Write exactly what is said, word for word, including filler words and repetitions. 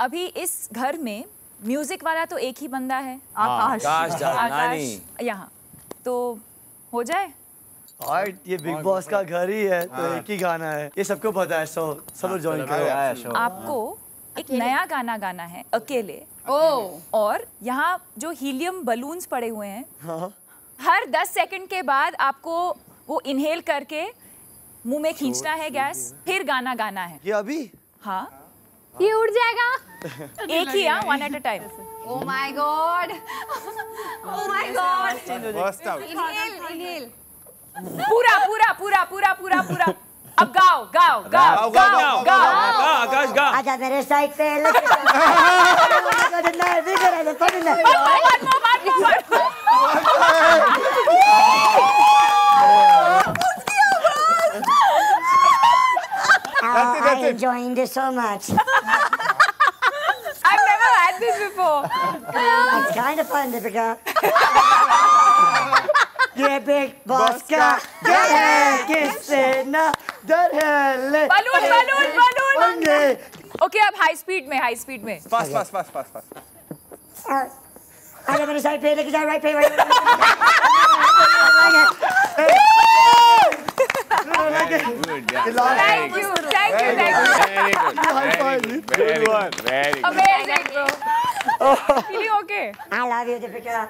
अभी इस घर में म्यूजिक वाला तो एक ही बंदा है, आकाश। आकाश, आकाश यहाँ तो हो जाए। और ये बिग बॉस का घर ही है तो एक ही गाना है, ये सबको पता है। सो सब लोग ज्वाइन करो। आपको एक नया गाना गाना है अकेले। ओ और यहाँ जो हीलियम बलून्स पड़े हुए हैं, हर दस सेकंड के बाद आपको वो इनहेल करके मुंह में खींचना है गैस, फिर गाना गाना है। ये अभी? हाँ, ये उड़ जाएगा। एक ही है, one at a time. Oh my God! Oh my God! Inhale, inhale. पूरा पूरा पूरा पूरा पूरा पूरा। अब गाओ गाओ गाओ गाओ गाओ। आकाश गाओ। आजा मेरे साइड पे। I'm enjoying this so much. I've never had this before. It's kind of fun, Deepika. ये बिग बॉस का घर है, किससे ना डर है। ले बलून बलून बलून। ओके अब हाई स्पीड में, हाई स्पीड में। Fast fast fast fast fast. आजा मेरे साइड पे, लेके जाओ राइट पे। Thank you, thank you, thank you. Very good, very good. Amazing, bro. Feeling okay? I love you, Deepika.